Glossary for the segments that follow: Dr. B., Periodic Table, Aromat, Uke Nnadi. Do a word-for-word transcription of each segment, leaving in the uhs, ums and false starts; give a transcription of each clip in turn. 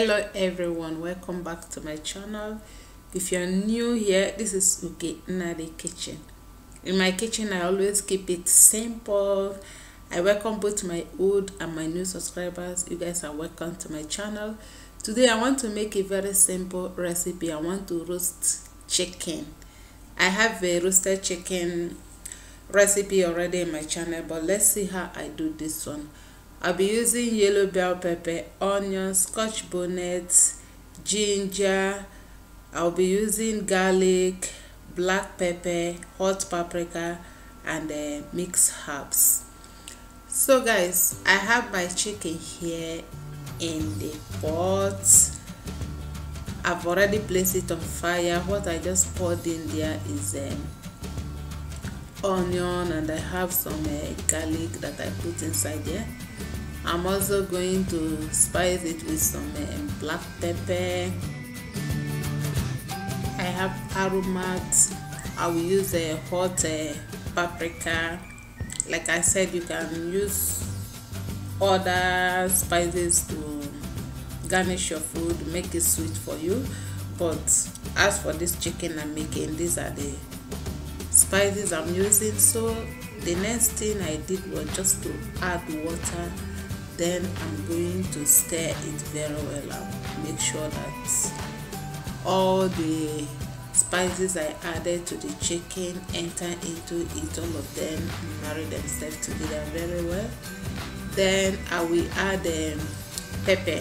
Hello everyone, welcome back to my channel. If you're new here, this is Uke Nnadi kitchen. In my kitchen I always keep it simple. I welcome both my old and my new subscribers. You guys are welcome to my channel. Today I want to make a very simple recipe. I want to roast chicken. I have a roasted chicken recipe already in my channel, but let's see how I do this one. I'll be using yellow bell pepper, onion, scotch bonnet, ginger. I'll be using garlic, black pepper, hot paprika, and uh, mixed herbs. So guys, I have my chicken here in the pot. I've already placed it on fire. What I just poured in there is um, onion, and I have some uh, garlic that I put inside there. I'm also going to spice it with some um, black pepper. I have aromat. I will use a hot uh, paprika. Like I said, you can use other spices to garnish your food, make it sweet for you. But as for this chicken I'm making, these are the spices I'm using. So the next thing I did was just to add water. Then I'm going to stir it very well and make sure that all the spices I added to the chicken enter into it, all of them marry themselves together very well. Then I will add um, pepper,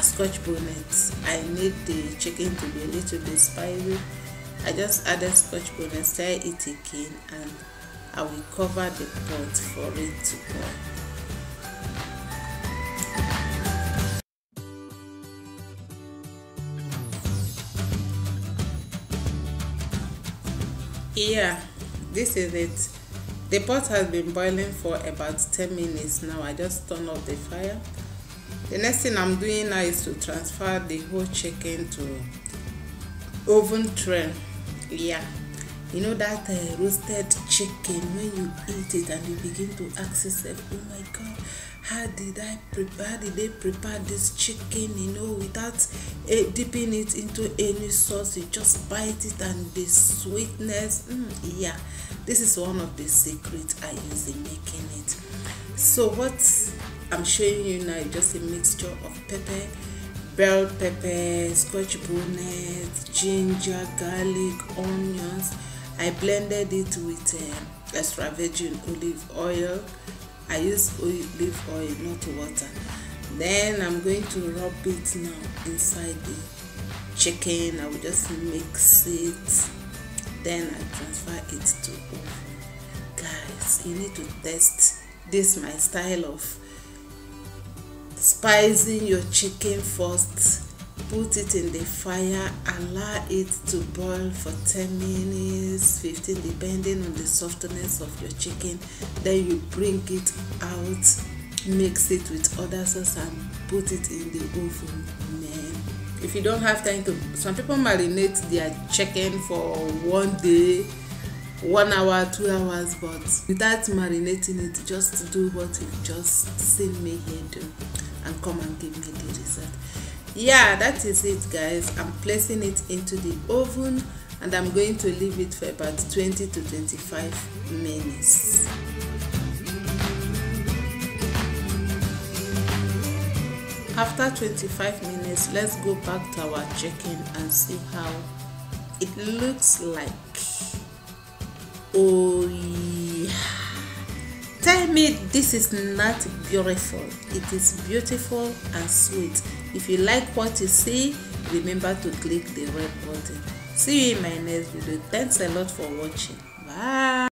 scotch bonnet. I need the chicken to be a little bit spicy. I just added scotch bonnet, stir it again, and I will cover the pot for it to boil. Yeah, this is it. The pot has been boiling for about ten minutes now. I just turned off the fire. The next thing I'm doing now is to transfer the whole chicken to oven tray. Yeah, you know that uh, roasted chicken, when you eat it and you begin to ask yourself, oh my god, how did I prepare, how did they prepare this chicken, you know, without uh, dipping it into any sauce? You just bite it and the sweetness, mm, yeah, this is one of the secrets I use in making it. So what I'm showing you now is just a mixture of pepper, bell pepper, scotch bonnet, ginger, garlic, onions. I blended it with uh, extra virgin olive oil. I use olive oil, not water. Then I'm going to rub it now inside the chicken. I will just mix it. Then I transfer it to oven. Guys, you need to test this my style of spicing your chicken first. Put it in the fire, allow it to boil for ten minutes, fifteen, depending on the softness of your chicken. Then you bring it out, mix it with other sauce and put it in the oven. Man, if you don't have time to, some people marinate their chicken for one day, one hour, two hours, but without marinating it, just do what you've just seen me here do and come and give me the result. Yeah, that is it guys. I'm placing it into the oven and I'm going to leave it for about twenty to twenty-five minutes. After twenty-five minutes, let's go back to our chicken and see how it looks like. Oh yeah, tell me this is not beautiful. It is beautiful and sweet. If you like what you see, remember to click the red button. See you in my next video. Thanks a lot for watching. Bye.